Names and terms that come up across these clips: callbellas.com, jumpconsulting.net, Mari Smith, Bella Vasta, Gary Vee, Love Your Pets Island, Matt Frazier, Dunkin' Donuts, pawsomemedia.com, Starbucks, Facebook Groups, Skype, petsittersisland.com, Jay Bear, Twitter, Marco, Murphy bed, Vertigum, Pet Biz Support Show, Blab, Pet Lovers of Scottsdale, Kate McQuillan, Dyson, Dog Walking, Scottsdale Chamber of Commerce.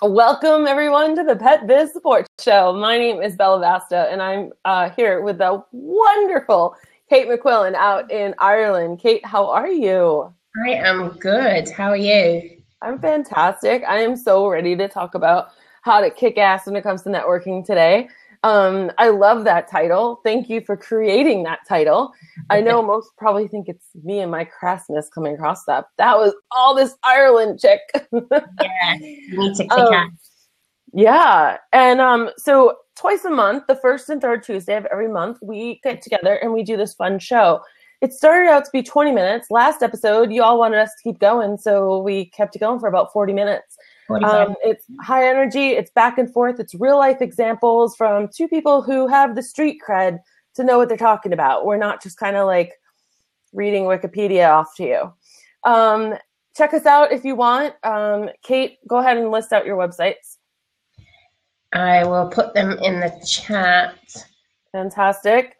Welcome everyone to the Pet Biz Support Show. My name is Bella Vasta and I'm here with the wonderful Kate McQuillan out in Ireland. Kate, how are you? I am good. How are you? I'm fantastic. I am so ready to talk about how to kick ass when it comes to networking today. I love that title. Thank you for creating that title. I know most probably think it's me and my crassness coming across that. That was all this Ireland chick. Yeah, you need to kick ass. Yeah, and so twice a month, the first and third Tuesday of every month, we get together and we do this fun show. It started out to be 20 minutes. Last episode, you all wanted us to keep going, so we kept it going for about 40 minutes. It's high energy, it's back and forth, it's real life examples from two people who have the street cred to know what they're talking about. We're not just kind of like reading Wikipedia off to you. Check us out if you want. Kate, go ahead and list out your websites. I will put them in the chat. Fantastic.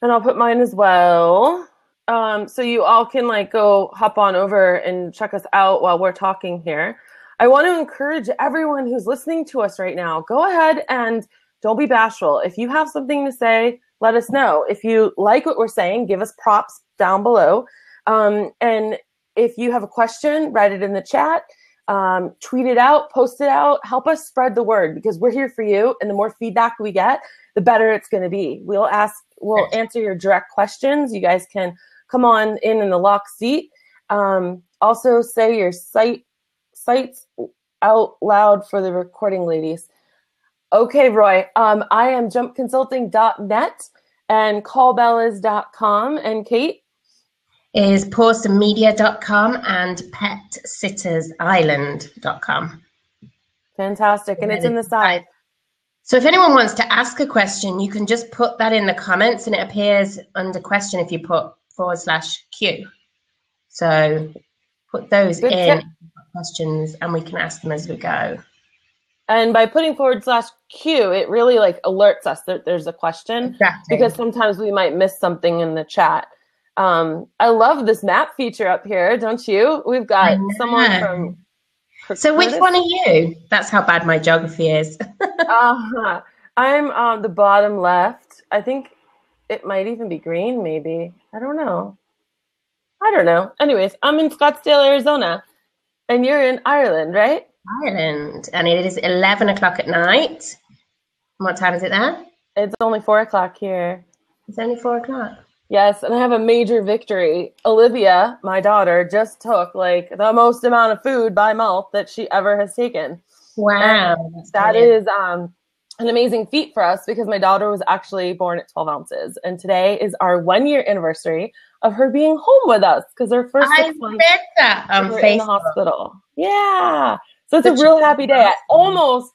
And I'll put mine as well. So you all can like go hop on over and check us out while we're talking here. I want to encourage everyone who's listening to us right now, go ahead and don't be bashful. If you have something to say, let us know. If you like what we're saying, give us props down below. And if you have a question, write it in the chat, tweet it out, post it out, help us spread the word because we're here for you. And the more feedback we get, the better it's going to be. We'll answer your direct questions. You guys can come on in the lock seat. Also say your sites out loud for the recording ladies. Okay, Roy, I am jumpconsulting.net and callbellas.com. And Kate? Is pawsomemedia.com and petsittersisland.com. Fantastic. And it's in the side. So if anyone wants to ask a question, you can just put that in the comments and it appears under question if you put /Q. So put those good in tip. Questions and we can ask them as we go. And by putting /Q, it really like alerts us that there's a question. Exactly. Because sometimes we might miss something in the chat. I love this map feature up here, don't you? We've got someone from... So which one are you? That's how bad my geography is. I'm on the bottom left. I think it might even be green, maybe. I don't know. Anyways, I'm in Scottsdale, Arizona, and you're in Ireland, right? Ireland, and it is 11 o'clock at night. What time is it there? It's only 4 o'clock here. It's only 4 o'clock. Yes, and I have a major victory. Olivia, my daughter, just took like the most amount of food by mouth that she ever has taken. Wow. That is an amazing feat for us because my daughter was actually born at 12 ounces. And today is our 1-year anniversary of her being home with us because her first 6 months we were in the hospital. Yeah. So it's a real happy day. I almost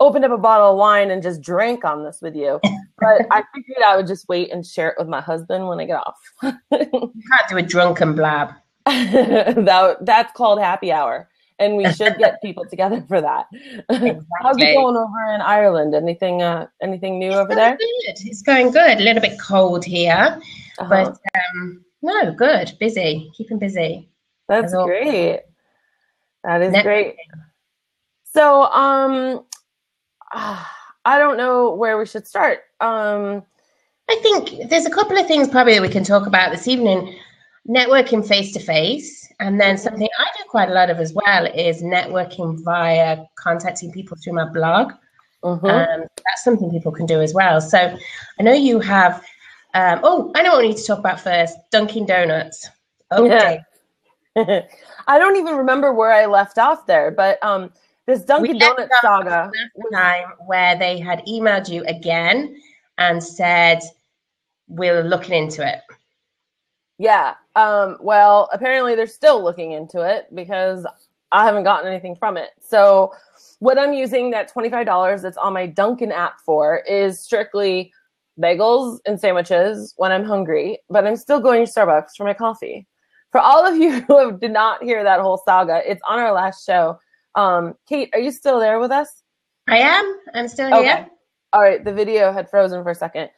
opened up a bottle of wine and just drank on this with you. But I figured I would just wait and share it with my husband when I get off. You can't do a drunken blab. That's called happy hour. And we should get people together for that. Exactly. How's it going over in Ireland? Anything new over there? Good. It's going good. A little bit cold here. Uh-huh. But no, good. Busy. Keeping busy. That's great. That is great. So, I don't know where we should start. I think there's a couple of things probably that we can talk about this evening. Networking face-to-face, and then something I do quite a lot of as well is networking via contacting people through my blog. Mm-hmm. That's something people can do as well. So I know you have, I know what we need to talk about first, Dunkin' Donuts. Okay. Yeah. I don't even remember where I left off there, but this Dunkin' Donuts saga time where they had emailed you again and said, we're looking into it. Yeah. Well, apparently they're still looking into it because I haven't gotten anything from it. So what I'm using that $25 that's on my Dunkin' app for is strictly bagels and sandwiches when I'm hungry, but I'm still going to Starbucks for my coffee. For all of you who did not hear that whole saga, it's on our last show. Kate, are you still there with us? I am. I'm still here. Okay. All right. The video had frozen for a second.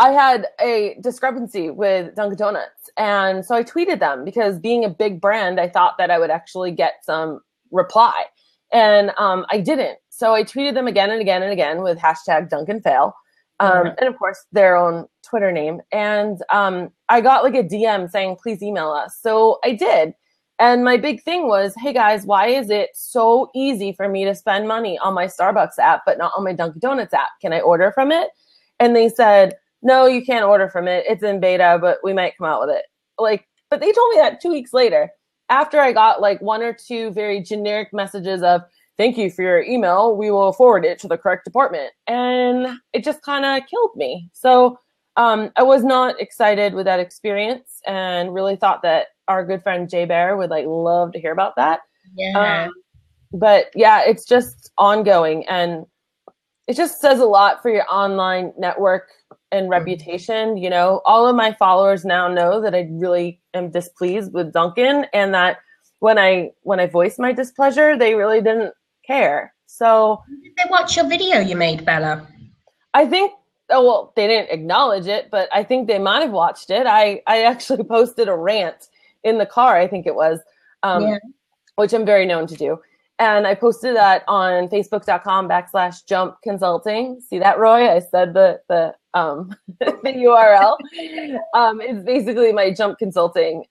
I had a discrepancy with Dunkin' Donuts. And so I tweeted them because being a big brand, I thought that I would actually get some reply. And I didn't. So I tweeted them again and again and again with hashtag Dunkin' Fail. And of course their own Twitter name. And I got like a DM saying, please email us. So I did. And my big thing was, hey guys, why is it so easy for me to spend money on my Starbucks app, but not on my Dunkin' Donuts app? Can I order from it? And they said, no, you can't order from it. It's in beta, but we might come out with it. Like, but they told me that 2 weeks later, after I got like one or two very generic messages of, thank you for your email, we will forward it to the correct department. And it just kind of killed me. So I was not excited with that experience and really thought that our good friend Jay Bear would like love to hear about that. Yeah. But yeah, it's just ongoing. And it just says a lot for your online network and reputation. You know, all of my followers now know that I really am displeased with Dunkin', and that when I voiced my displeasure, they really didn't care. So did they watch your video you made, Bella? I think, oh, well, they didn't acknowledge it, but I think they might have watched it. I actually posted a rant in the car, I think it was, which I'm very known to do. And I posted that on facebook.com/jumpconsulting. See that, Roy? I said the the URL. It's basically my Jump Consulting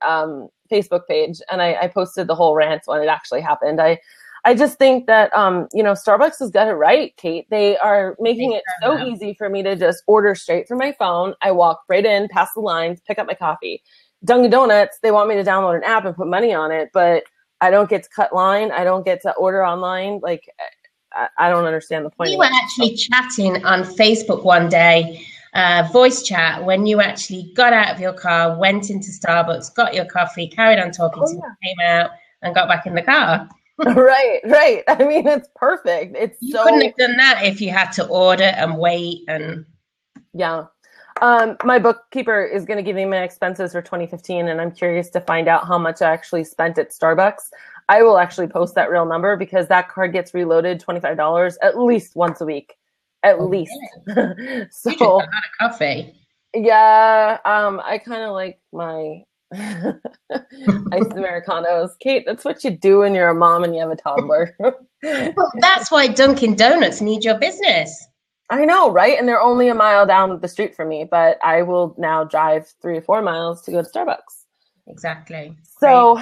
Facebook page. And I posted the whole rant when it actually happened. I just think that, you know, Starbucks has got it right, Kate. They are making it so easy for me to just order straight from my phone. I walk right in, pass the lines, pick up my coffee. Dunkin' Donuts, they want me to download an app and put money on it, but I don't get to cut line. I don't get to order online. Like, I don't understand the point. We were actually chatting on Facebook one day, voice chat, when you actually got out of your car, went into Starbucks, got your coffee, carried on talking to me, came out, and got back in the car. Right. I mean, it's perfect. You couldn't have done that if you had to order and wait. And yeah. My bookkeeper is going to give me my expenses for 2015, and I'm curious to find out how much I actually spent at Starbucks. I will actually post that real number because that card gets reloaded $25 at least once a week, at least. Really? So you just got out of coffee. Yeah, I kind of like my iced Americanos. Kate, that's what you do when you're a mom and you have a toddler. Well, that's why Dunkin' Donuts need your business. I know, right? And they're only a mile down the street from me, but I will now drive 3 or 4 miles to go to Starbucks. Exactly. So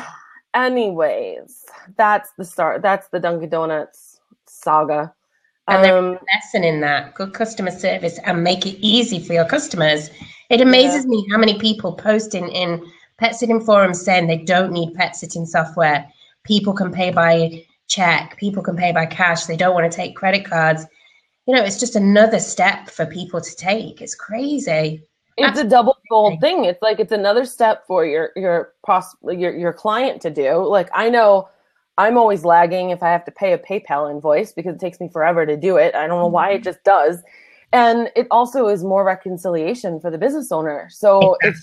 anyways, that's the Dunkin' Donuts saga. And there's a lesson in that. Good customer service and make it easy for your customers. It amazes me how many people posting in pet sitting forums saying they don't need pet sitting software. People can pay by check. People can pay by cash. They don't want to take credit cards. You know, it's just another step for people to take. It's crazy. It's a double-fold thing. It's like, it's another step for your client to do. Like, I know I'm always lagging if I have to pay a PayPal invoice because it takes me forever to do it. I don't know why, it just does. And it also is more reconciliation for the business owner. So it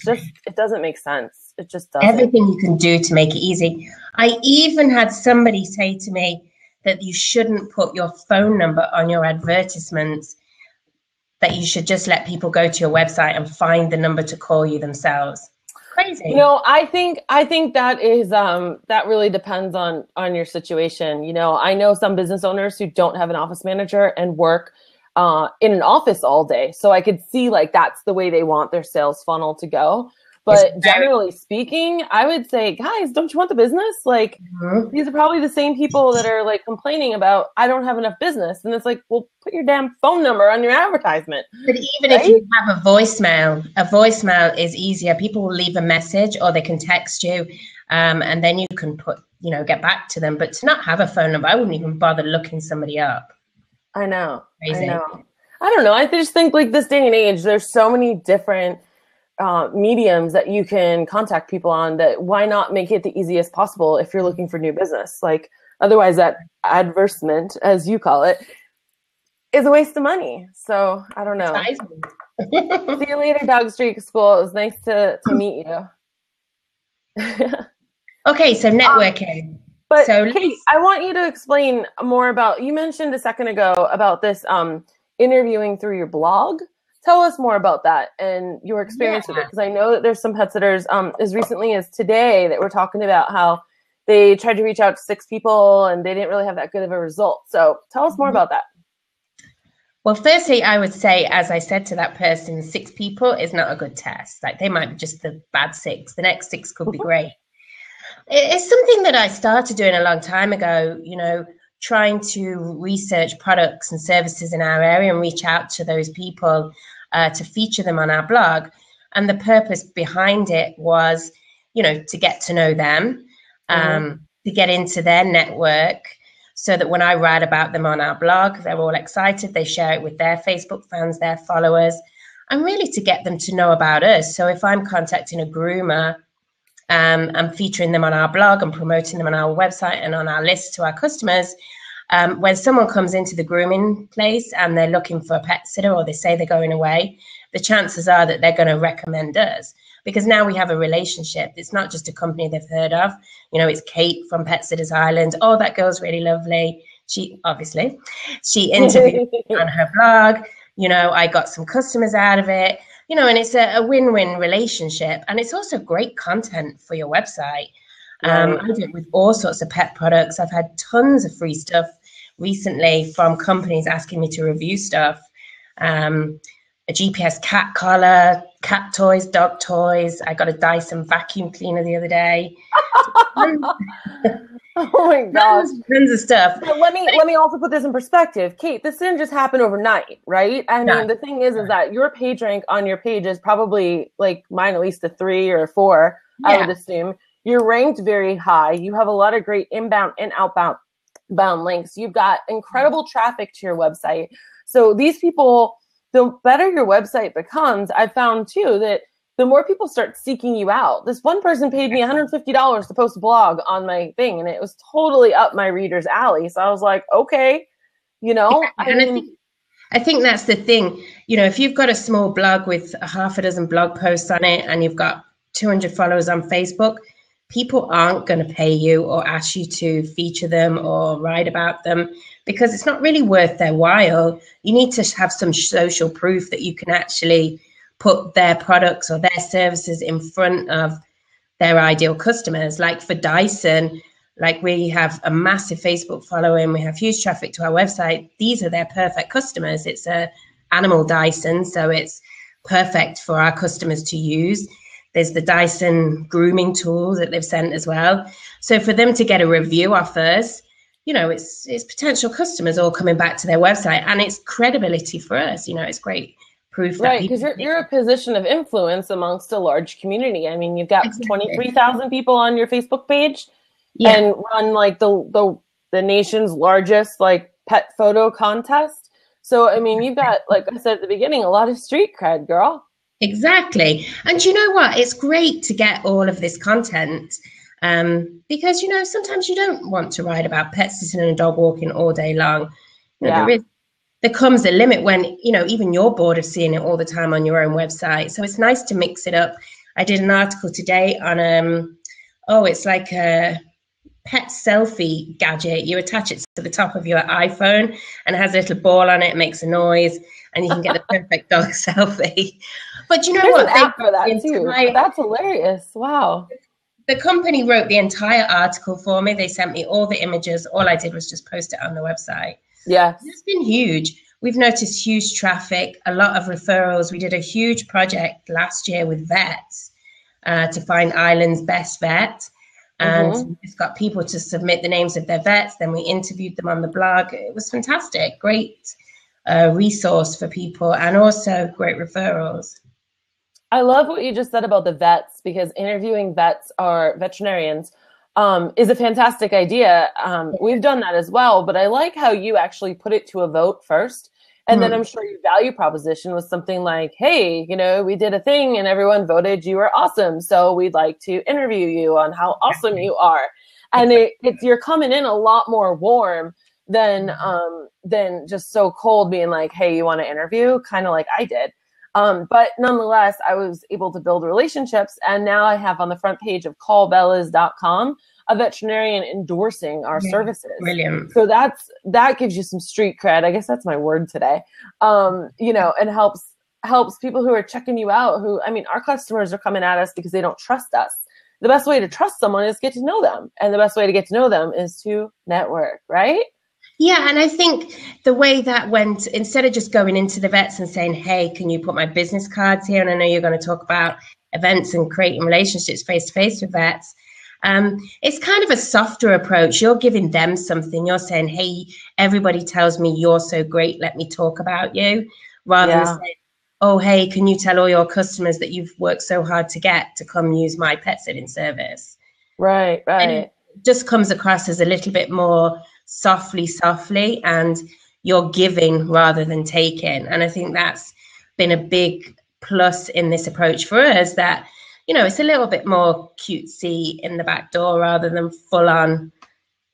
doesn't make sense. It just doesn't. Everything you can do to make it easy. I even had somebody say to me that you shouldn't put your phone number on your advertisements, that you should just let people go to your website and find the number to call you themselves. Crazy. You know, I think that is, that really depends on your situation. You know, I know some business owners who don't have an office manager and work in an office all day. So I could see like, that's the way they want their sales funnel to go. But generally speaking, I would say, guys, don't you want the business? Like, these are probably the same people that are like complaining about, I don't have enough business. And it's like, well, put your damn phone number on your advertisement. But even if you have a voicemail is easier. People will leave a message or they can text you, and then you can get back to them. But to not have a phone number, I wouldn't even bother looking somebody up. I know. Crazy. I know. I don't know. I just think like this day and age, there's so many different mediums that you can contact people on, that why not make it the easiest possible if you're looking for new business? Like, otherwise that advertisement, as you call it, is a waste of money. So I don't know. See you later, Dog Street School. It was nice to meet you. Okay. So networking. But so Kate, I want you to explain more about, you mentioned a second ago about this interviewing through your blog. Tell us more about that and your experience with it, because I know that there's some pet sitters as recently as today that were talking about how They tried to reach out to 6 people, and they didn't really have that good of a result. So tell us more about that. Well, firstly, I would say, as I said to that person, 6 people is not a good test. Like, they might be just the bad 6. The next 6 could be great. It's something that I started doing a long time ago, you know, trying to research products and services in our area and reach out to those people to feature them on our blog. And the purpose behind it was, you know, to get to know them, to get into their network, so that when I write about them on our blog, they're all excited. They share it with their Facebook fans, their followers, and really to get them to know about us. So if I'm contacting a groomer, I'm featuring them on our blog and promoting them on our website and on our list to our customers. When someone comes into the grooming place and they're looking for a pet sitter, or they say they're going away, the chances are that they're going to recommend us, because now we have a relationship. It's not just a company they've heard of. You know, it's Kate from Pet Sitters Island. Oh, that girl's really lovely. She interviewed me on her blog. You know, I got some customers out of it. You know, and it's a win-win relationship. And it's also great content for your website. I do it with all sorts of pet products. I've had tons of free stuff recently from companies asking me to review stuff. A GPS cat collar, cat toys, dog toys. I got a Dyson vacuum cleaner the other day. Oh my gosh. Tons of stuff. But let me also put this in perspective. Kate, this didn't just happen overnight, right? I mean, the thing is that your page rank on your page is probably like mine, at least a 3 or 4, I would assume. You're ranked very high. You have a lot of great inbound and outbound links. You've got incredible traffic to your website. So these people, the better your website becomes, I've found too that the more people start seeking you out. This one person paid me $150 to post a blog on my thing, and it was totally up my reader's alley. So I was like, okay, you know. I think that's the thing. You know, if you've got a small blog with a half a dozen blog posts on it and you've got 200 followers on Facebook, people aren't going to pay you or ask you to feature them or write about them, because it's not really worth their while. You need to have some social proof that you can actually put their products or their services in front of their ideal customers. Like for Dyson, like we have a massive Facebook following. We have huge traffic to our website. These are their perfect customers. It's an animal Dyson, so it's perfect for our customers to use. There's the Dyson grooming tool that they've sent as well. So for them to get a review off us, you know, it's potential customers all coming back to their website, and it's credibility for us. You know, it's great proof. Right, because you're a position of influence amongst a large community. I mean, you've got 23,000 people on your Facebook page, and run like the nation's largest like pet photo contest. So I mean, you've got, like I said at the beginning, a lot of street cred, girl. Exactly. And you know what? It's great to get all of this content because, you know, sometimes you don't want to write about pet sitting and dog walking all day long. You know, there comes a limit when, you know, even you're bored of seeing it all the time on your own website. So it's nice to mix it up. I did an article today on, it's like a pet selfie gadget. You attach it to the top of your iPhone and it has a little ball on it, makes a noise, and you can get the perfect dog selfie. But you know what? There's an app for that too. That's hilarious. Wow. The company wrote the entire article for me. They sent me all the images. All I did was just post it on the website. Yeah. It's been huge. We've noticed huge traffic, a lot of referrals. We did a huge project last year with vets to find Ireland's best vet. And we just got people to submit the names of their vets. Then we interviewed them on the blog. It was fantastic. Great resource for people, and also great referrals. I love what you just said about the vets, because interviewing vets or veterinarians is a fantastic idea. We've done that as well, but I like how you actually put it to a vote first. And then I'm sure your value proposition was something like, hey, you know, we did a thing and everyone voted you were awesome. So we'd like to interview you on how awesome you are. And you're coming in a lot more warm than just so cold, being like, hey, you want to interview, kind of like I did. But nonetheless, I was able to build relationships, and now I have on the front page of callbellas.com a veterinarian endorsing our services. Brilliant. So that gives you some street cred. I guess that's my word today. You know, and helps people who are checking you out, who, I mean, our customers are coming at us because they don't trust us. the best way to trust someone is get to know them. And the best way to get to know them is to network, right? Yeah, and I think the way that went, instead of just going into the vets and saying, hey, can you put my business cards here? And I know you're going to talk about events and creating relationships face-to-face with vets. It's kind of a softer approach. You're giving them something. You're saying, hey, everybody tells me you're so great. Let me talk about you. Rather than saying, oh, hey, can you tell all your customers that you've worked so hard to get to come use my pet sitting service? Right, right. And it just comes across as a little bit more softly, and you're giving rather than taking. And I think that's been a big plus in this approach for us, that, you know, it's a little bit more cutesy in the back door rather than full on,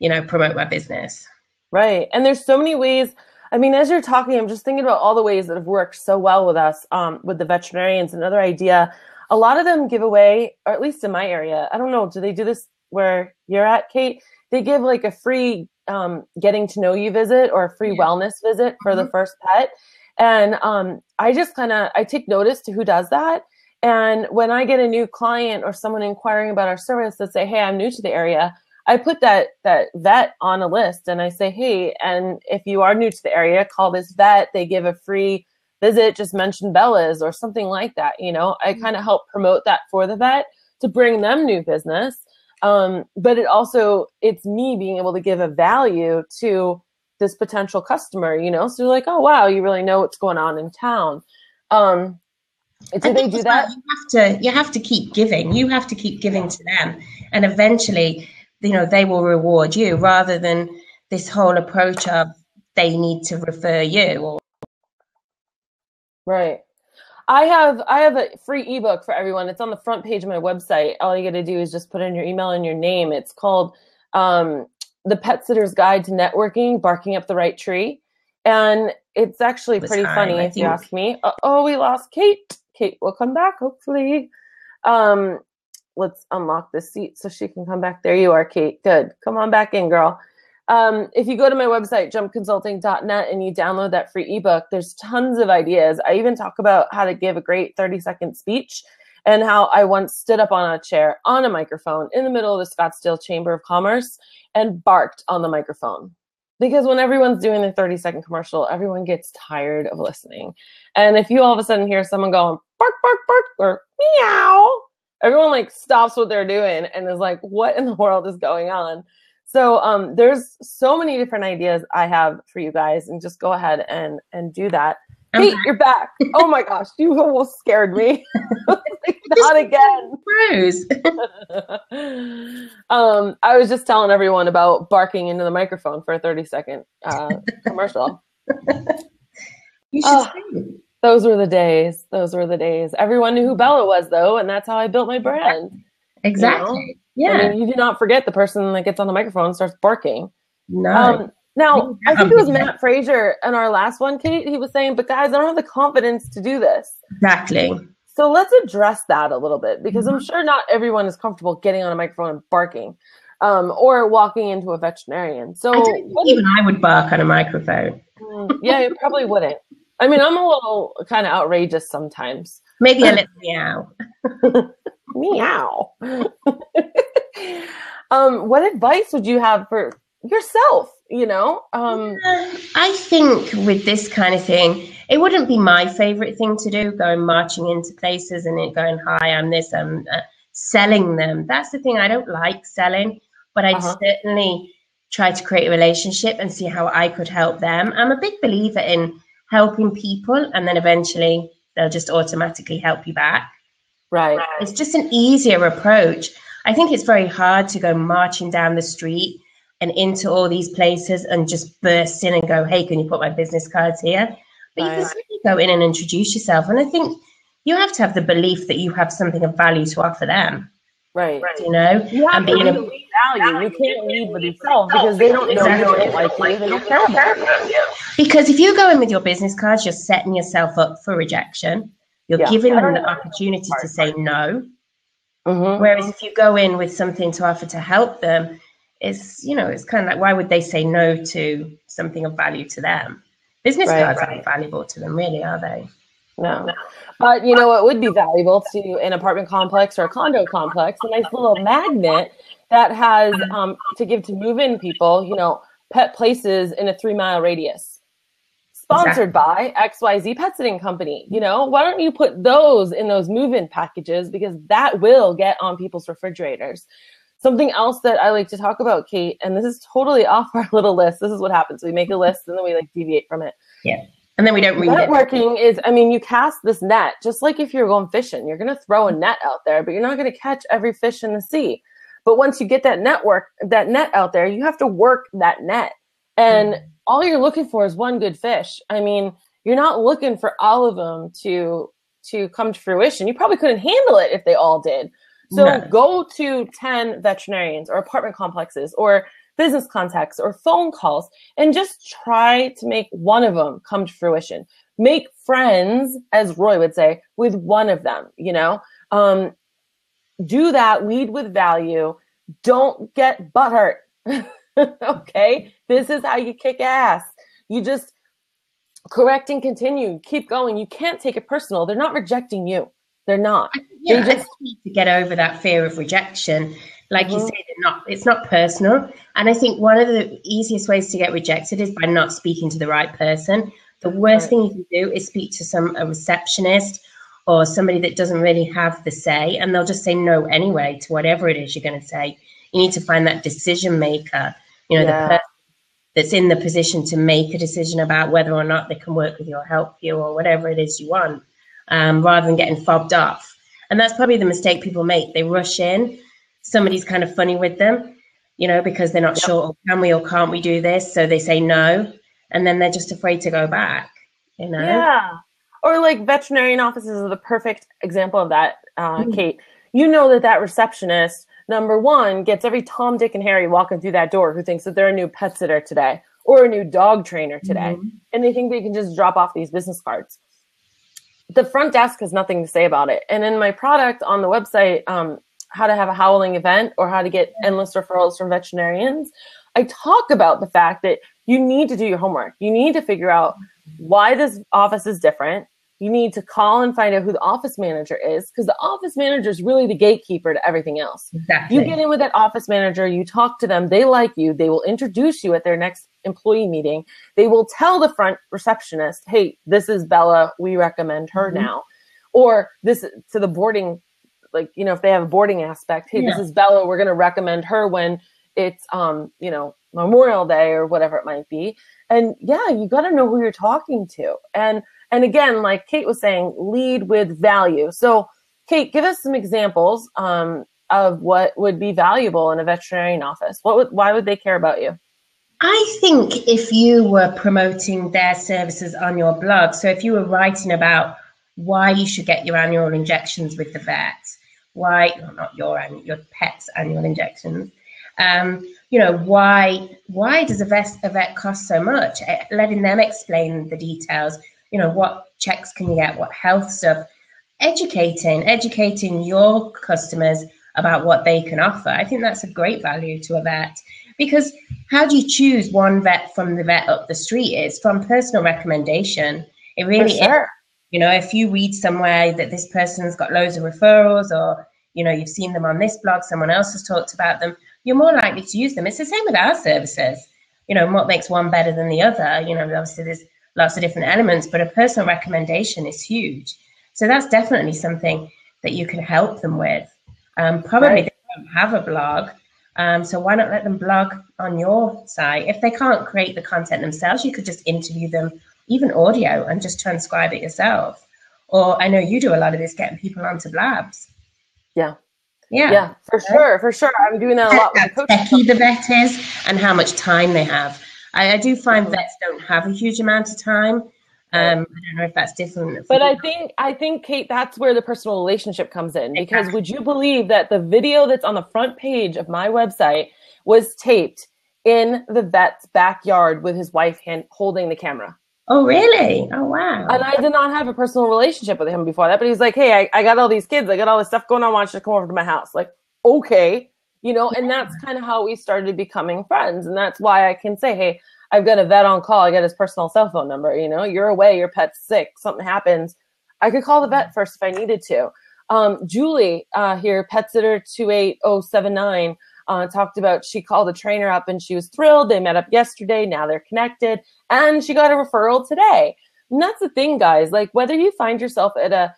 you know, promote my business. Right. And there's so many ways. I mean, as you're talking, I'm just thinking about all the ways that have worked so well with us, with the veterinarians. Another idea, a lot of them give away, or at least in my area, I don't know, do they do this where you're at, Kate? They give like a free getting to know you visit or a free wellness visit for the first pet. And I just kind of, I take notice to who does that. And when I get a new client or someone inquiring about our service that say, hey, I'm new to the area, I put that vet on a list and I say, hey, and if you are new to the area, call this vet. They give a free visit, just mention Bella's or something like that. You know, I kind of help promote that for the vet to bring them new business. But it also, it's me being able to give a value to this potential customer, you know, so you're like, oh, wow, you really know what's going on in town. Do they do that? You have to keep giving. You have to keep giving to them. And eventually, you know, they will reward you rather than this whole approach of they need to refer you. Right. I have a free ebook for everyone. It's on the front page of my website. All you got to do is just put in your email and your name. It's called The Pet Sitters Guide to Networking, Barking Up the Right Tree. And it's actually pretty funny if you ask me. Oh, we lost Kate. Kate will come back, hopefully. Let's unlock this seat so she can come back. There you are, Kate. Good. Come on back in, girl. If you go to my website, jumpconsulting.net, and you download that free ebook, there's tons of ideas. I even talk about how to give a great 30-second speech and how I once stood up on a chair on a microphone in the middle of the Scottsdale Chamber of Commerce and barked on the microphone. Because when everyone's doing their 30-second commercial, everyone gets tired of listening. And if you all of a sudden hear someone going, bark, bark, bark, or meow, everyone like stops what they're doing and is like, what in the world is going on? So there's so many different ideas I have for you guys. And just go ahead and do that. Kate, you're back. Oh, my gosh. You almost scared me. Like, not again. I was just telling everyone about barking into the microphone for a 30-second commercial. You should see. Those were the days. Everyone knew who Bella was, though, and that's how I built my brand. Exactly. You know? Yeah. I mean, you do not forget the person that gets on the microphone and starts barking. No. Now, I think it was Matt Frazier in our last one, Kate, he was saying, but guys, I don't have the confidence to do this. Exactly. So let's address that a little bit, because I'm sure not everyone is comfortable getting on a microphone and barking or walking into a veterinarian. So I would bark on a microphone. Yeah, you probably wouldn't. I mean, I'm a little kind of outrageous sometimes. Maybe a little meow. Meow. What advice would you have for yourself? You know, I think with this kind of thing, it wouldn't be my favorite thing to do, going marching into places and it going, hi, I'm this, I'm selling them. That's the thing. I don't like selling, but I'd certainly try to create a relationship and see how I could help them. I'm a big believer in helping people, and then eventually they'll just automatically help you back. Right. It's just an easier approach. I think it's very hard to go marching down the street and into all these places and just burst in and go, hey, can you put my business cards here? But you can really go in and introduce yourself. And I think you have to have the belief that you have something of value to offer them. Right. You know? You have to lead value. You can't lead with yourself because they don't know you don't like you. Because if you go in with your business cards, you're setting yourself up for rejection. You're giving them the opportunity to say no. Whereas if you go in with something to offer to help them, it's, you know, it's kind of like, why would they say no to something of value to them? Business cards aren't valuable to them, really, are they? No. But you know, it would be valuable to an apartment complex or a condo complex, a nice little magnet that has to give to move-in people, you know, pet places in a 3-mile radius. Sponsored by XYZ Pet Sitting Company. You know, why don't you put those in those move-in packages, because that will get on people's refrigerators. Something else that I like to talk about, Kate, and this is totally off our little list. This is what happens. We make a list and then we like deviate from it. Yeah. And then we don't read it. Networking is, I mean, you cast this net, just like if you're going fishing, you're going to throw a net out there, but you're not going to catch every fish in the sea. But once you get that net out there, you have to work that net. And all you're looking for is one good fish. I mean, you're not looking for all of them to come to fruition. You probably couldn't handle it if they all did. So go to 10 veterinarians or apartment complexes or business contacts or phone calls, and just try to make one of them come to fruition. Make friends, as Roy would say, with one of them, you know? Do that, lead with value. Don't get butthurt, okay? This is how you kick ass. You just correct and continue, keep going. You can't take it personal. They're not rejecting you. They're not. Yeah, they just need to get over that fear of rejection. Like you say, it's not personal. And I think one of the easiest ways to get rejected is by not speaking to the right person. The worst thing you can do is speak to a receptionist or somebody that doesn't really have the say, and they'll just say no anyway to whatever it is you're going to say. You need to find that decision maker, you know, the person that's in the position to make a decision about whether or not they can work with you or help you or whatever it is you want, rather than getting fobbed off. And that's probably the mistake people make. They rush in. Somebody's kind of funny with them, you know, because they're not sure, can we or can't we do this? So they say no, and then they're just afraid to go back, you know? Yeah, or like veterinarian offices are the perfect example of that, Kate. You know that receptionist, number one, gets every Tom, Dick, and Harry walking through that door who thinks that they're a new pet sitter today or a new dog trainer today, and they think they can just drop off these business cards. The front desk has nothing to say about it. And in my product on the website, how to have a howling event or how to get endless referrals from veterinarians, I talk about the fact that you need to do your homework. You need to figure out why this office is different. You need to call and find out who the office manager is, because the office manager is really the gatekeeper to everything else. Exactly. You get in with that office manager, you talk to them, they like you, they will introduce you at their next employee meeting. They will tell the front receptionist, hey, this is Bella, we recommend her now. Or this to the boarding, like, you know, if they have a boarding aspect, hey, this is Bella, we're going to recommend her when it's, you know, Memorial Day or whatever it might be. And yeah, you got to know who you're talking to. And again, like Kate was saying, lead with value. So Kate, give us some examples of what would be valuable in a veterinarian office. Why would they care about you? I think if you were promoting their services on your blog, so if you were writing about why you should get your annual injections with the vet, your pet's annual injections, you know, why does a vet cost so much? Letting them explain the details, you know, what checks can you get, what health stuff, educating your customers about what they can offer. I think that's a great value to a vet, because how do you choose one vet from the vet up the street? It's from personal recommendation. It really is. You know, if you read somewhere that this person's got loads of referrals, or, you know, you've seen them on this blog, someone else has talked about them, you're more likely to use them. It's the same with our services. You know, what makes one better than the other? You know, obviously there's lots of different elements, but a personal recommendation is huge. So that's definitely something that you can help them with. Probably they don't have a blog, so why not let them blog on your site? If they can't create the content themselves, you could just interview them, even audio, and just transcribe it yourself. Or I know you do a lot of this, getting people onto Blabs. Yeah, for sure. I'm doing that a lot with the coaching. How techie the vet is and how much time they have. I do find vets don't have a huge amount of time. I don't know if that's different. But I think, Kate, that's where the personal relationship comes in. Because would you believe that the video that's on the front page of my website was taped in the vet's backyard with his wife holding the camera? Oh, really? Oh, wow. And I did not have a personal relationship with him before that, but he's like, hey, I got all these kids. I got all this stuff going on. Why don't you come over to my house? Like, okay. You know, and that's kind of how we started becoming friends. And that's why I can say, hey, I've got a vet on call. I got his personal cell phone number. You know, you're away. Your pet's sick. Something happens. I could call the vet first if I needed to. Julie here, Pet Sitter 28079, talked about she called a trainer up and she was thrilled. They met up yesterday. Now they're connected. And she got a referral today. And that's the thing, guys. Like, whether you find yourself at a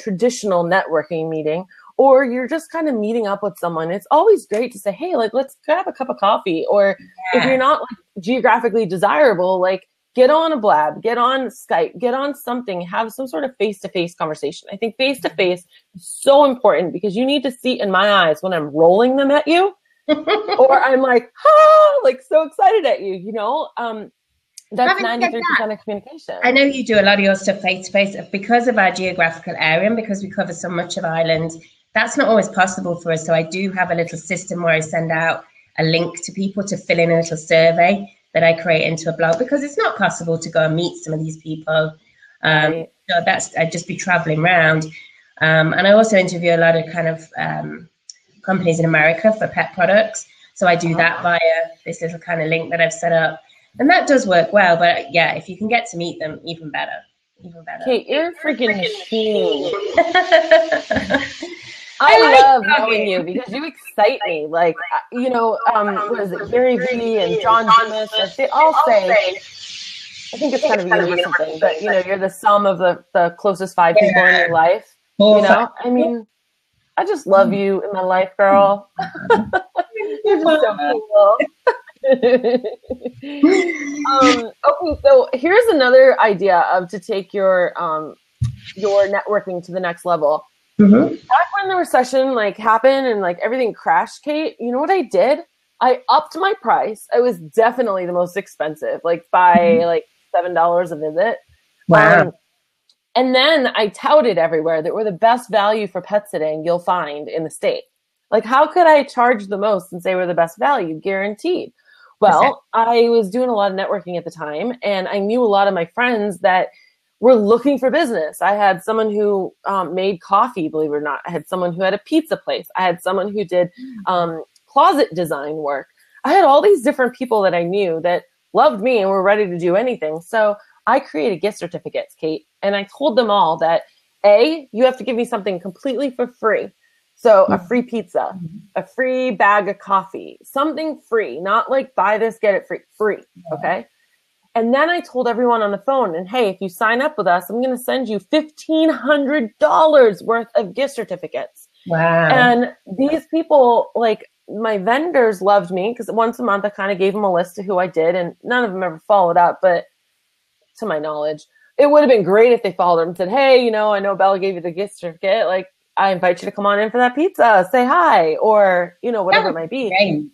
traditional networking meeting or you're just kind of meeting up with someone, it's always great to say, hey, like, let's grab a cup of coffee. Or if you're not like geographically desirable, like, get on a Blab, get on Skype, get on something, have some sort of face-to-face conversation. I think face-to-face is so important because you need to see in my eyes when I'm rolling them at you or I'm like, ah, like so excited at you, you know? That's 93% of communication. I know you do a lot of your stuff face-to-face because of our geographical area and because we cover so much of Ireland. That's not always possible for us. So I do have a little system where I send out a link to people to fill in a little survey that I create into a blog because it's not possible to go and meet some of these people. Right. So that's, I'd just be traveling around. And I also interview a lot of kind of companies in America for pet products. So I do that via this little kind of link that I've set up. And that does work well, but yeah, if you can get to meet them, even better, even better. Kate, you're freaking machine. I love knowing you because you excite me. Like, you know, what is it, Gary Vee and John Thomas, they all say, I think it's kind of you or something, but you know, you're the sum of the closest five people in your life. You know, I mean, I just love you in my life, girl. You're just so cool. Okay, so here's another idea of to take your networking to the next level. Back when the recession like happened and like everything crashed, Kate, you know what I did? I upped my price. I was definitely the most expensive, like by like $7 a visit. Wow. And then I touted everywhere that we're the best value for pet sitting you'll find in the state. Like, how could I charge the most and say we're the best value? Guaranteed. Well, I was doing a lot of networking at the time, and I knew a lot of my friends that were looking for business. I had someone who made coffee, believe it or not. I had someone who had a pizza place. I had someone who did closet design work. I had all these different people that I knew that loved me and were ready to do anything. So I created gift certificates, Kate, and I told them all that, A, you have to give me something completely for free. So a free pizza, a free bag of coffee, something free, not like buy this, get it free, okay? And then I told everyone on the phone, and hey, if you sign up with us, I'm going to send you $1,500 worth of gift certificates. Wow. And these people, like my vendors loved me because once a month I kind of gave them a list of who I did, and none of them ever followed up, but to my knowledge, it would have been great if they followed up and said, hey, you know, I know Bella gave you the gift certificate, like, I invite you to come on in for that pizza, say hi, or, you know, whatever it might be. Great.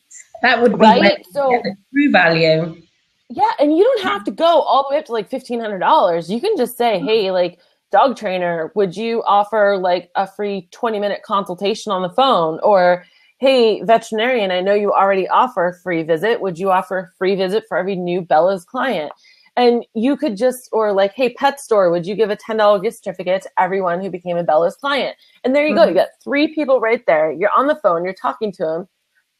That would be right? So, yeah, the true value. Yeah, and you don't have to go all the way up to like $1,500. You can just say, hey, like, dog trainer, would you offer like a free 20-minute consultation on the phone? Or, hey, veterinarian, I know you already offer a free visit. Would you offer a free visit for every new Bella's client? And you could just, or like, hey, pet store, would you give a $10 gift certificate to everyone who became a Bella's client? And there you go. You got three people right there. You're on the phone. You're talking to them.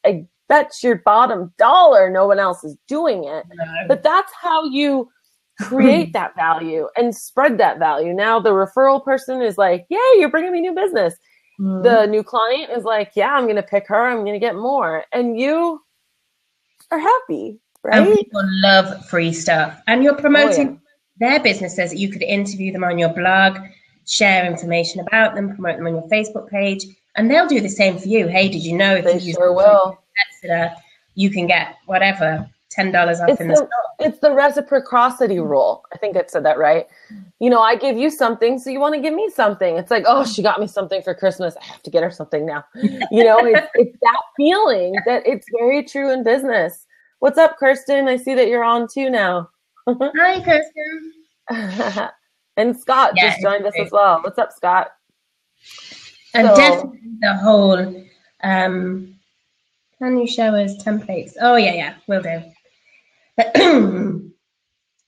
I bet your bottom dollar no one else is doing it. But that's how you create that value and spread that value. Now the referral person is like, yay, you're bringing me new business. The new client is like, yeah, I'm going to pick her. I'm going to get more. And you are happy. Right? And people love free stuff. And you're promoting their businesses. You could interview them on your blog, share information about them, promote them on your Facebook page, and they'll do the same for you. Hey, did you know if you use you can get whatever, $10 off in the store? It's the reciprocity rule. I think I said that right. You know, I give you something, so you want to give me something. It's like, oh, she got me something for Christmas. I have to get her something now. You know, it's that feeling that it's very true in business. What's up, Kirsten? I see that you're on too now. Hi, Kirsten. And Scott just joined us as well. What's up, Scott? And definitely the whole, can you show us templates? Oh, yeah, will do.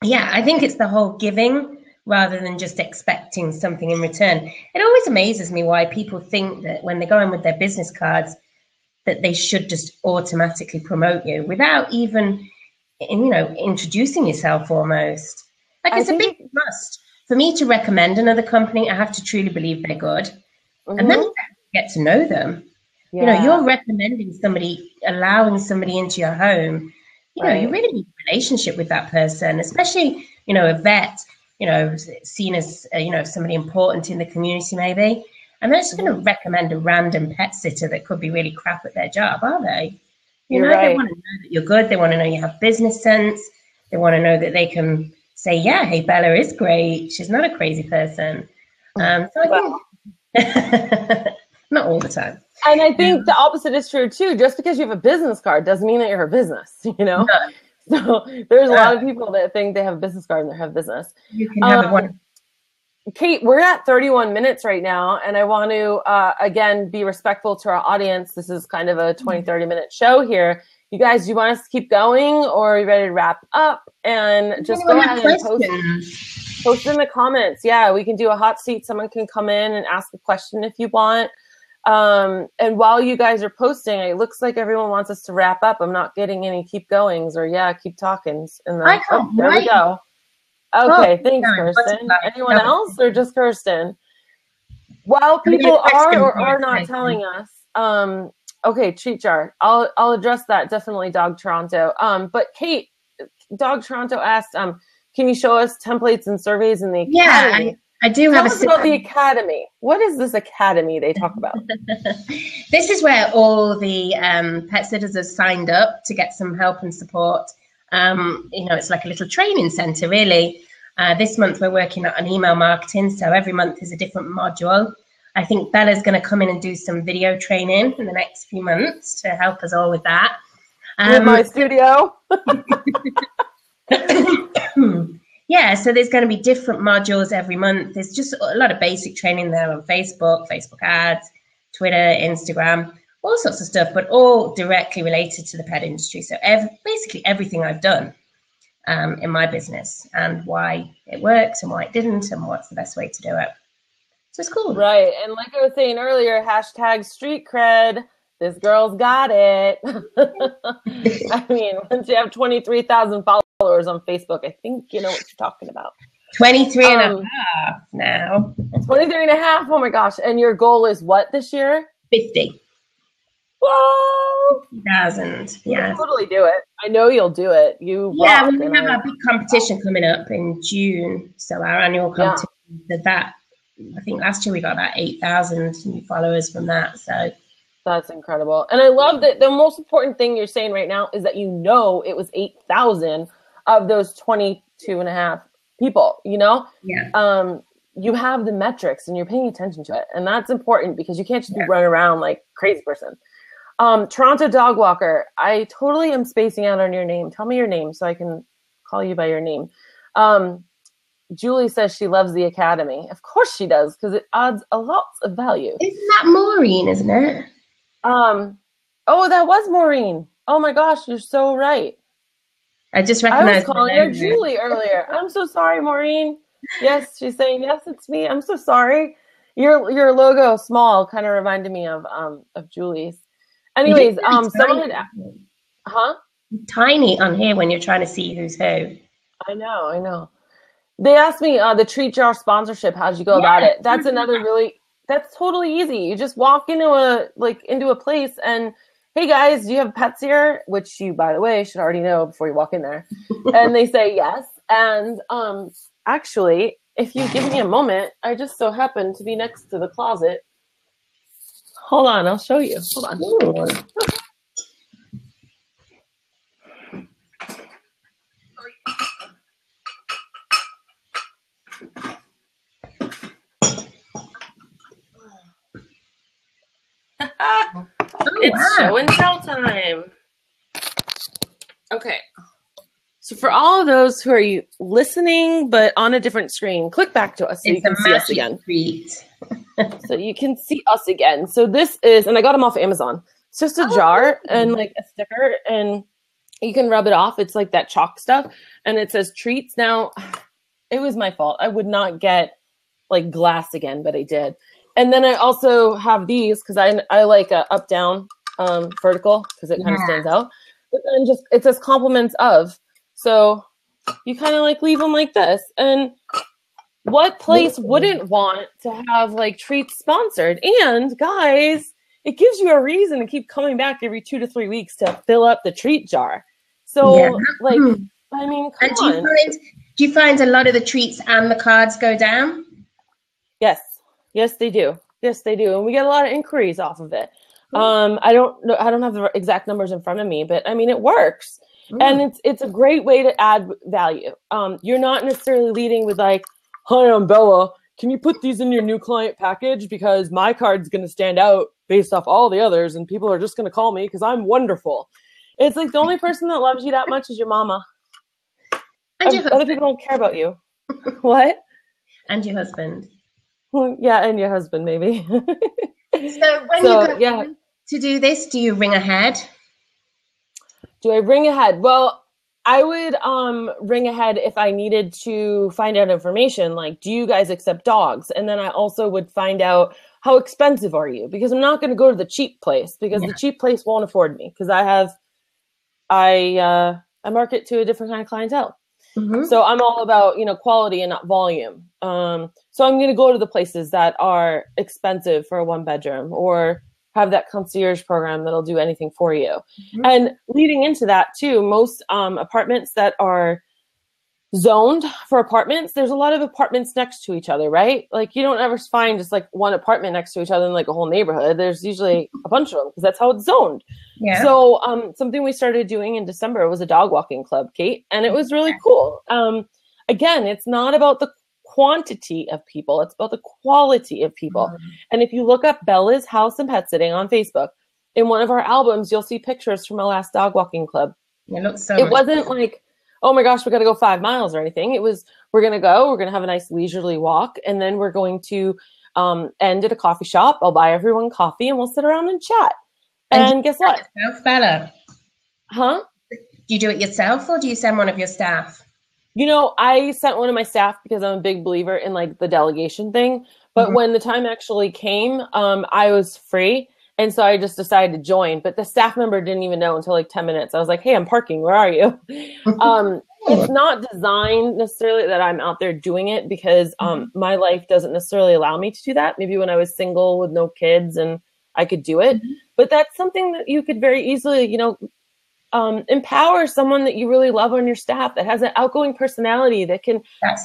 Yeah, I think it's the whole giving rather than just expecting something in return. It always amazes me why people think that when they go in with their business cards, that they should just automatically promote you without even, you know, introducing yourself almost. Like, it's a big must. for me to recommend another company, I have to truly believe they're good. Mm-hmm. And then you get to know them. Yeah. You know, you're recommending somebody, allowing somebody into your home. You know, you really need a relationship with that person, especially, you know, a vet, you know, seen as, you know, somebody important in the community maybe. I'm not just going to recommend a random pet sitter that could be really crap at their job, are they? You know, they want to know that you're good. They want to know you have business sense. They want to know that they can say, yeah, hey, Bella is great. She's not a crazy person. So I think not all the time. And I think the opposite is true too. Just because you have a business card doesn't mean that you're a business, you know? No. So there's a lot of people that think they have a business card and they have business. You can have one. Kate, we're at 31 minutes right now, and I want to, again, be respectful to our audience. This is kind of a 20, 30-minute show here. You guys, do you want us to keep going, or are you ready to wrap up? And just go ahead and post in the comments. Yeah, we can do a hot seat. Someone can come in and ask a question if you want. And while you guys are posting, it looks like everyone wants us to wrap up. I'm not getting any keep goings or, keep talkings. And then, we go. Okay, thanks, Kirsten. Anyone else or just Kirsten? While people are or are not telling us, okay, treat jar. I'll address that, definitely, Dog Toronto. But Kate, Dog Toronto asked, can you show us templates and surveys in the academy? Yeah, I do have a series about the academy. What is this academy they talk about? This is where all the pet sitters have signed up to get some help and support. You know, it's like a little training center, really. This month we're working on email marketing, so every month is a different module. I think Bella's going to come in and do some video training in the next few months to help us all with that. In my studio. Yeah, so there's going to be different modules every month. There's just a lot of basic training there on Facebook, Facebook ads, Twitter, Instagram. All sorts of stuff, but all directly related to the pet industry. So basically everything I've done in my business and why it works and why it didn't and what's the best way to do it. So it's cool. Right. And like I was saying earlier, hashtag street cred. This girl's got it. I mean, once you have 23,000 followers on Facebook, I think you know what you're talking about. 23 and a half now. 23 and a half. Oh, my gosh. And your goal is what this year? 50. Whoa! 50,000. Yeah, you'll totally do it. I know you'll do it. Yeah, we have our big competition coming up in June. So our annual competition. Yeah. That I think last year we got about 8,000 new followers from that. So that's incredible. And I love that the most important thing you're saying right now is that you know it was 8,000 of those 22 and a half people. You know, you have the metrics and you're paying attention to it, and that's important because you can't just be running around like a crazy person. Toronto Dog Walker, I totally am spacing out on your name. Tell me your name so I can call you by your name. Julie says she loves the academy. Of course she does, because it adds a lot of value. Isn't that Maureen, isn't it? Oh, that was Maureen. Oh my gosh, you're so right. I just recognized. I was calling her Julie earlier. I'm so sorry, Maureen. Yes, she's saying, yes, it's me. I'm so sorry. Your logo, small, kind of reminded me of Julie's. Anyways, someone had tiny on here when you're trying to see who's who. I know. They asked me the treat jar sponsorship. How'd you go about it? That's that's totally easy. You just walk into a place and, hey guys, do you have pets here? Which you, by the way, should already know before you walk in there. And they say yes. And actually, if you give me a moment, I just so happen to be next to the closet. Hold on, I'll show you. Hold on. Ooh. It's show and tell time. Okay. So for all of those who are listening but on a different screen, click back to us so you can see us again. Treat. So you can see us again. So this is, and I got them off Amazon. It's just a jar and like a sticker, and you can rub it off. It's like that chalk stuff, and it says treats. Now, it was my fault. I would not get like glass again, but I did. And then I also have these because I like a up down vertical because it kind of stands out. But then just it says compliments of, so you kind of like leave them like this, and What place wouldn't want to have like treats sponsored? And guys, it gives you a reason to keep coming back every 2 to 3 weeks to fill up the treat jar. So like, I mean, come and on. Do you find a lot of the treats and the cards go down? Yes. Yes, they do. Yes, they do. And we get a lot of inquiries off of it. I don't know. I don't have the exact numbers in front of me, but I mean, it works. And it's a great way to add value. You're not necessarily leading with like, "Hi, I'm Bella. Can you put these in your new client package? Because my card's going to stand out based off all the others. And people are just going to call me because I'm wonderful." It's like the only person that loves you that much is your mama. And your other people don't care about you. What? And your husband. Yeah, and your husband, maybe. So when you go to do this, do you ring ahead? Do I ring ahead? Well, I would ring ahead if I needed to find out information, like, do you guys accept dogs? And then I also would find out, how expensive are you? Because I'm not going to go to the cheap place, because the cheap place won't afford me, because I market to a different kind of clientele. So I'm all about, you know, quality and not volume. So I'm going to go to the places that are expensive for a one bedroom, or have that concierge program that'll do anything for you. And leading into that too, most apartments that are zoned for apartments, there's a lot of apartments next to each other, right? Like, you don't ever find just like one apartment next to each other in like a whole neighborhood. There's usually a bunch of them because that's how it's zoned. So something we started doing in December was a dog walking club, Kate, and it was really cool. Again, it's not about the quantity of people, it's about the quality of people. And if you look up Bella's House and Pet Sitting on Facebook, in one of our albums, you'll see pictures from our last dog walking club. It wasn't like, oh my gosh, we're gonna go 5 miles or anything. It was, we're gonna go, we're gonna have a nice leisurely walk, and then we're going to end at a coffee shop. I'll buy everyone coffee and we'll sit around and chat. And guess what? Bella. Huh? Do you do it yourself or do you send one of your staff? You know, I sent one of my staff because I'm a big believer in like the delegation thing. But when the time actually came, I was free. And so I just decided to join. But the staff member didn't even know until like 10 minutes. I was like, "Hey, I'm parking. Where are you?" It's not designed necessarily that I'm out there doing it because my life doesn't necessarily allow me to do that. Maybe when I was single with no kids and I could do it. But that's something that you could very easily, you know, empower someone that you really love on your staff that has an outgoing personality that can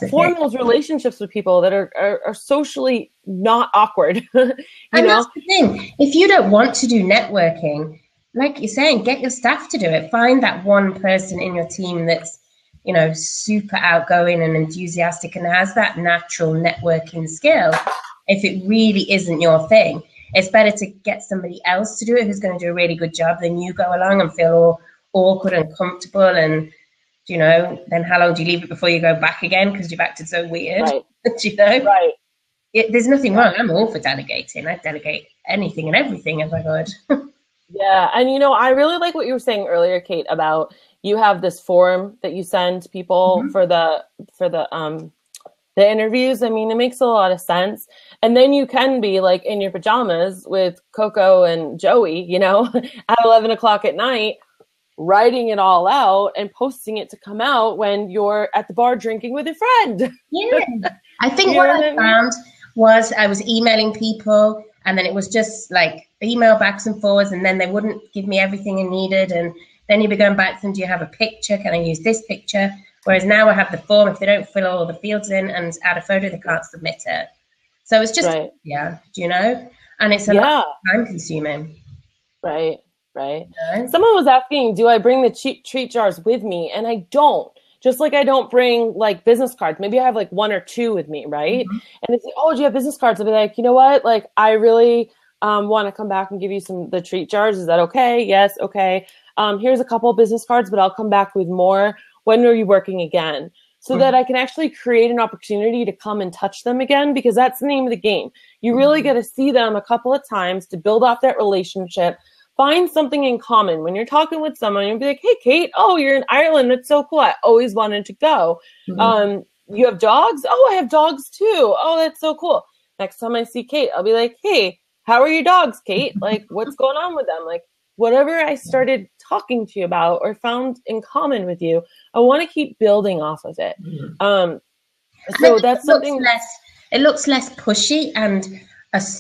form those relationships with people that are socially not awkward. And that's the thing. If you don't want to do networking, like you're saying, get your staff to do it. Find that one person in your team that's, you know, super outgoing and enthusiastic and has that natural networking skill. If it really isn't your thing, it's better to get somebody else to do it who's going to do a really good job than you go along and feel all awkward and comfortable, and you know, then how long do you leave it before you go back again because you've acted so weird? You know, there's nothing wrong. I'm all for delegating. I'd delegate anything and everything if I could. And you know, I really like what you were saying earlier, Kate, about you have this form that you send people for the interviews. I mean, it makes a lot of sense. And then you can be like in your pajamas with Coco and Joey, you know, at 11 o'clock at night, writing it all out and posting it to come out when you're at the bar drinking with a friend. I think what I found was I was emailing people and then it was just like email backs and forwards, and then they wouldn't give me everything I needed. And then you'd be going back to them, "Do you have a picture? Can I use this picture?" Whereas now I have the form. If they don't fill all the fields in and add a photo, they can't submit it. So it's just, you know? And it's a lot of time consuming. Someone was asking, do I bring the cheap treat jars with me? And I don't. Just like I don't bring like business cards. Maybe I have like one or two with me, right? And it's like, "Oh, do you have business cards?" I'll be like, "You know what? Like, I really want to come back and give you the treat jars. Is that okay?" "Yes, okay. Here's a couple of business cards, but I'll come back with more. When are you working again?" So that I can actually create an opportunity to come and touch them again, because that's the name of the game. You really got to see them a couple of times to build off that relationship. Find something in common. When you're talking with someone, you'll be like, "Hey, Kate, oh, you're in Ireland. That's so cool. I always wanted to go. You have dogs? Oh, I have dogs too. Oh, that's so cool." Next time I see Kate, I'll be like, "Hey, how are your dogs, Kate? Like, what's going on with them?" Like, whatever I started talking to you about or found in common with you, I want to keep building off of it. So that's something less. It looks less pushy, and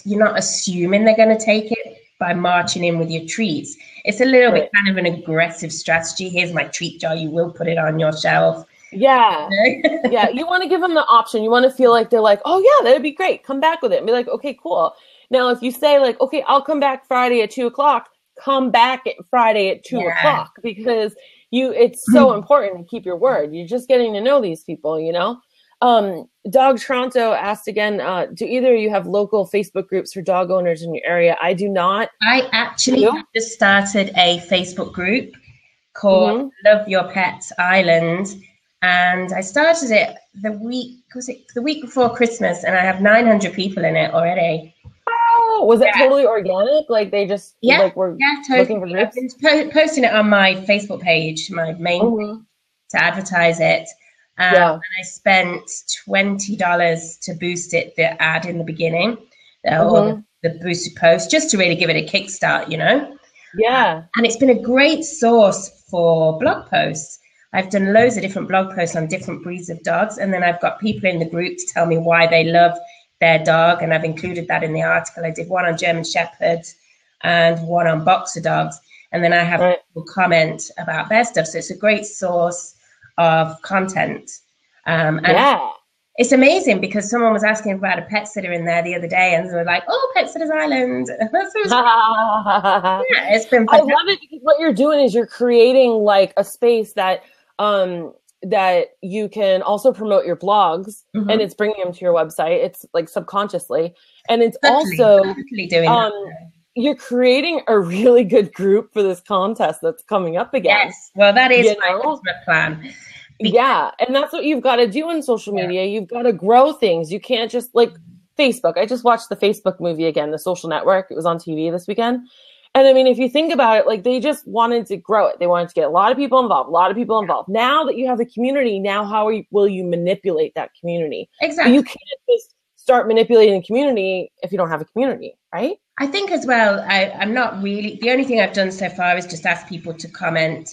you're not assuming they're going to take it by marching in with your treats. It's a little bit kind of an aggressive strategy. Here's my treat jar. You will put it on your shelf. Yeah. Yeah. You want to give them the option. You want to feel like they're like, oh, yeah, that'd be great. Come back with it. And be like, okay, cool. Now, if you say like, okay, I'll come back Friday at 2 o'clock, come back at Friday at 2 o'clock, because it's so important to keep your word. You're just getting to know these people, you know? Dog Toronto asked again, do either of you have local Facebook groups for dog owners in your area? I do not. I actually just started a Facebook group called Love Your Pets Island. And I started it the week before Christmas, and I have 900 people in it already. Oh, was it totally organic? Like they just were looking for groups? I've been posting it on my Facebook page, my main page, to advertise it. And I spent $20 to boost it, the ad in the beginning, or the boosted post, just to really give it a kickstart, you know? Yeah. And it's been a great source for blog posts. I've done loads of different blog posts on different breeds of dogs, and then I've got people in the group to tell me why they love their dog, and I've included that in the article. I did one on German Shepherds and one on Boxer dogs, and then I have people comment about their stuff. So it's a great source of content. It's amazing because someone was asking about a pet sitter in there the other day, and they were like, oh, Pet Sitters Island. That's so it's been fantastic. I love it because what you're doing is you're creating like a space that that you can also promote your blogs, and it's bringing them to your website. It's like subconsciously. And it's totally doing that. You're creating a really good group for this contest that's coming up again. Yes, well, that is my ultimate plan. Yeah, and that's what you've got to do on social media. You've got to grow things. You can't just, like, Facebook. I just watched the Facebook movie again, The Social Network. It was on TV this weekend. And, I mean, if you think about it, like, they just wanted to grow it. They wanted to get a lot of people involved, Now that you have the community, now will you manipulate that community? Exactly. So you can't just start manipulating the community if you don't have a community, right? I think as well, I'm not really, the only thing I've done so far is just ask people to comment,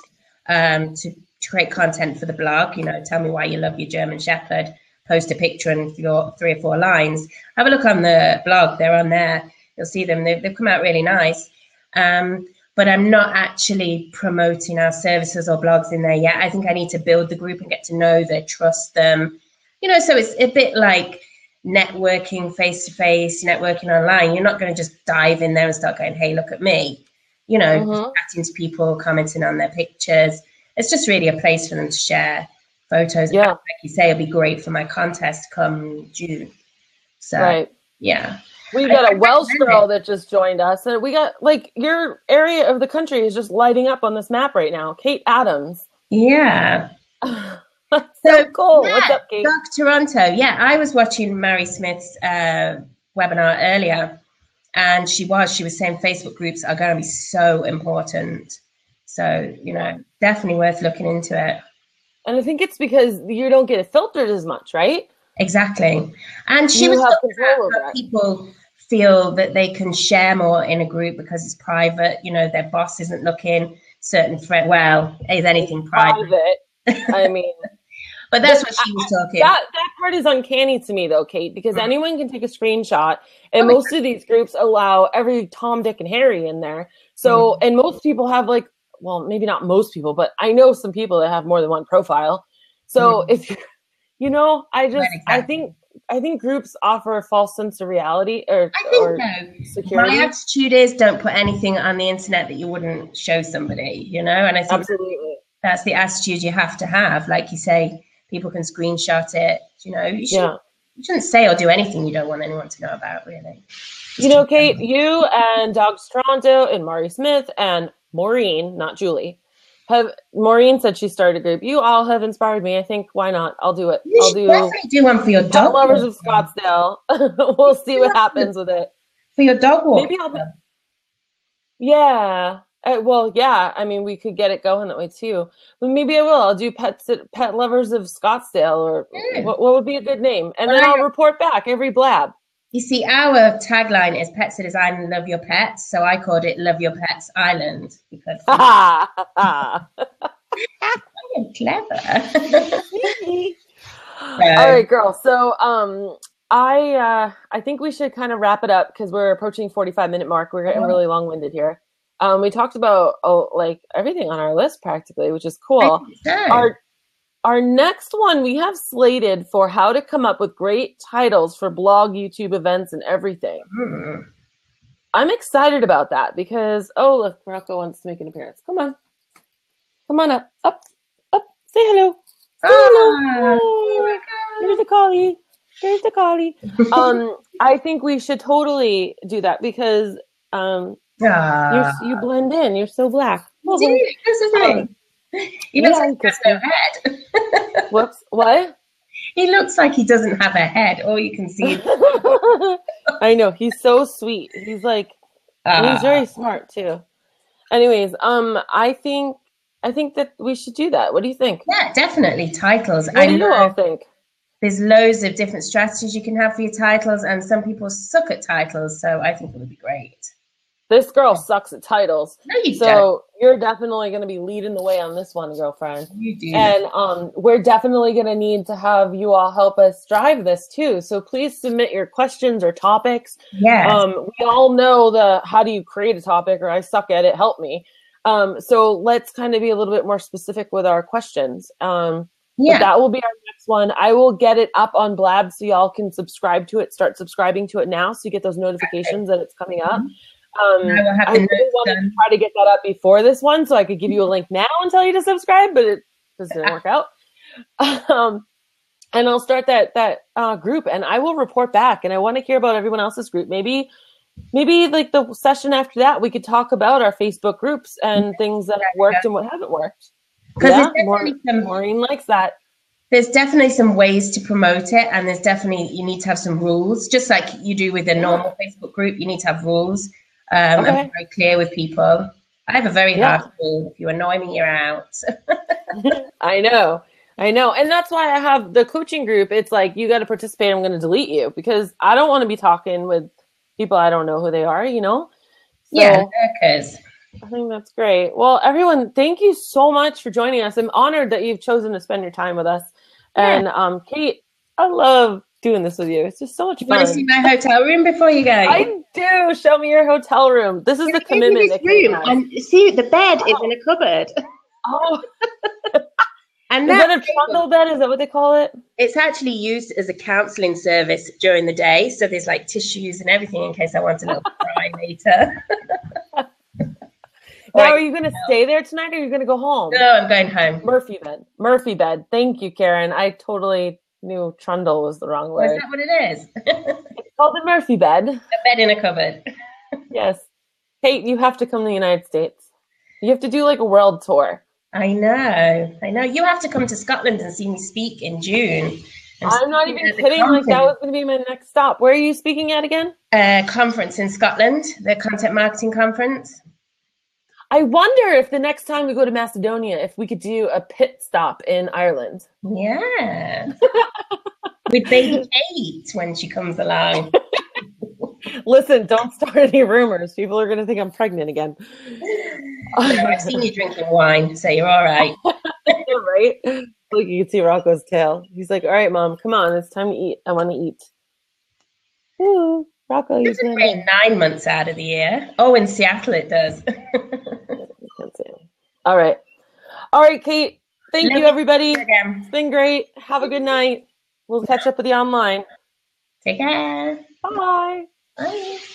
to create content for the blog, you know, tell me why you love your German Shepherd, post a picture and your 3 or 4 lines. Have a look on the blog, they're on there, you'll see them, they've come out really nice. But I'm not actually promoting our services or blogs in there yet. I think I need to build the group and get to know them, trust them, you know, so it's a bit like networking face-to-face, networking online. You're not going to just dive in there and start going, hey, look at me, you know, chatting to people, commenting on their pictures. It's just really a place for them to share photos. Yeah. Like you say, it'll be great for my contest come June. So, yeah. We've got a Welsh girl that just joined us. And we got, like, your area of the country is just lighting up on this map right now. Kate Adams. Yeah. So cool. Yeah, what's up, Kate? Dog Toronto. Yeah, I was watching Mary Smith's webinar earlier, and she was saying Facebook groups are going to be so important. So, you know, definitely worth looking into it. And I think it's because you don't get it filtered as much, right? Exactly. And she was talking about how people feel that they can share more in a group because it's private. You know, their boss isn't looking. Is anything private? I mean. But that's what she was talking about. That part is uncanny to me, though, Kate, because anyone can take a screenshot, and most of these groups allow every Tom, Dick, and Harry in there. So, and most people have, like, well, maybe not most people, but I know some people that have more than one profile. So if, you know, I think groups offer a false sense of reality or security. My attitude is don't put anything on the internet that you wouldn't show somebody, you know? And I think that's the attitude you have to have. Like you say, people can screenshot it, you know, you shouldn't say or do anything you don't want anyone to know about, really. You know, Kate, you and Dog Toronto and Mari Smith and Maureen, not Julie. Maureen said she started a group. You all have inspired me. I think, why not? I'll do it. I'll do one for your dog. Pet Lovers of Scottsdale. We'll see what happens with it. For your dog walk. Maybe I mean, we could get it going that way too. But maybe I will. I'll do Pet Lovers of Scottsdale, or what would be a good name? And then I'll report back every blab. You see, our tagline is Pet Sitters Island, Love Your Pets. So I called it Love Your Pets Island. Because I'm clever. Okay. All right, girl. So I think we should kind of wrap it up because we're approaching 45-minute mark. We're getting really long-winded here. We talked about like everything on our list practically, which is cool. Okay. Our next one we have slated for how to come up with great titles for blog, YouTube events, and everything. Mm. I'm excited about that because, oh, look, Marco wants to make an appearance. Come on. Come on up. Up. Say hello. Say hello. Oh, here's the collie. Here's the collie. I think we should totally do that because you blend in. You're so black. Well, dude, that's the thing. He looks like he has no head. Whoops. What? He looks like he doesn't have a head. All you can see. I know. He's so sweet. He's like, he's very smart too. Anyways, I think that we should do that. What do you think? Yeah, definitely titles. What I do you all think? There's loads of different strategies you can have for your titles, and some people suck at titles. So I think it would be great. This girl sucks at titles. No, you don't. You're definitely going to be leading the way on this one, girlfriend. You do. And we're definitely going to need to have you all help us drive this too. So please submit your questions or topics. Yeah. We all know the how do you create a topic or I suck at it, help me. So let's kind of be a little bit more specific with our questions. Yeah. That will be our next one. I will get it up on Blab so y'all can subscribe to it. Start subscribing to it now so you get those notifications that it's coming up. I really wanted to try to get that up before this one so I could give you a link now and tell you to subscribe, but it just didn't work out. And I'll start that group and I will report back and I want to hear about everyone else's group. Maybe like the session after that, we could talk about our Facebook groups and things that have worked and what haven't worked. Because Maureen likes that. There's definitely some ways to promote it, and there's definitely you need to have some rules, just like you do with a normal Facebook group. You need to have rules. I'm very clear with people. I have a very hard rule. If you annoy me, you're out. I know. And that's why I have the coaching group. It's like, you got to participate. I'm going to delete you because I don't want to be talking with people. I don't know who they are, you know? So, yeah. Because I think that's great. Well, everyone, thank you so much for joining us. I'm honored that you've chosen to spend your time with us. Yeah. And Kate, I love doing this with you. It's just so much fun. You want to see my hotel room before you go? I do. Show me your hotel room. This is the commitment. This room. And see, the bed is in a cupboard. Oh. And is that a trundle bed? Is that what they call it? It's actually used as a counseling service during the day. So there's like tissues and everything in case I want a little cry later. Now, are you going to stay there tonight or are you going to go home? No, I'm going home. Murphy bed. Thank you, Karen. I totally knew trundle was the wrong word. Is that what it is? It's called the Murphy bed. A bed in a cupboard. Yes. Kate, you have to come to the United States. You have to do like a world tour. I know. You have to come to Scotland and see me speak in June. I'm not even kidding. Conference. Like that was going to be my next stop. Where are you speaking at again? A conference in Scotland, the Content Marketing Conference. I wonder if the next time we go to Macedonia, if we could do a pit stop in Ireland. Yeah. With baby Kate when she comes along. Listen, don't start any rumors. People are going to think I'm pregnant again. I've seen you drinking wine, so you're all right. Right? Look, you can see Rocco's tail. He's like, all right, Mom, come on. It's time to eat. I want to eat. Ooh. Rocco, it doesn't rain 9 months out of the year. Oh, in Seattle it does. All right, Kate. Thank you, everybody. It's been great. Have a good night. We'll catch up with you online. Take care. Bye. Bye.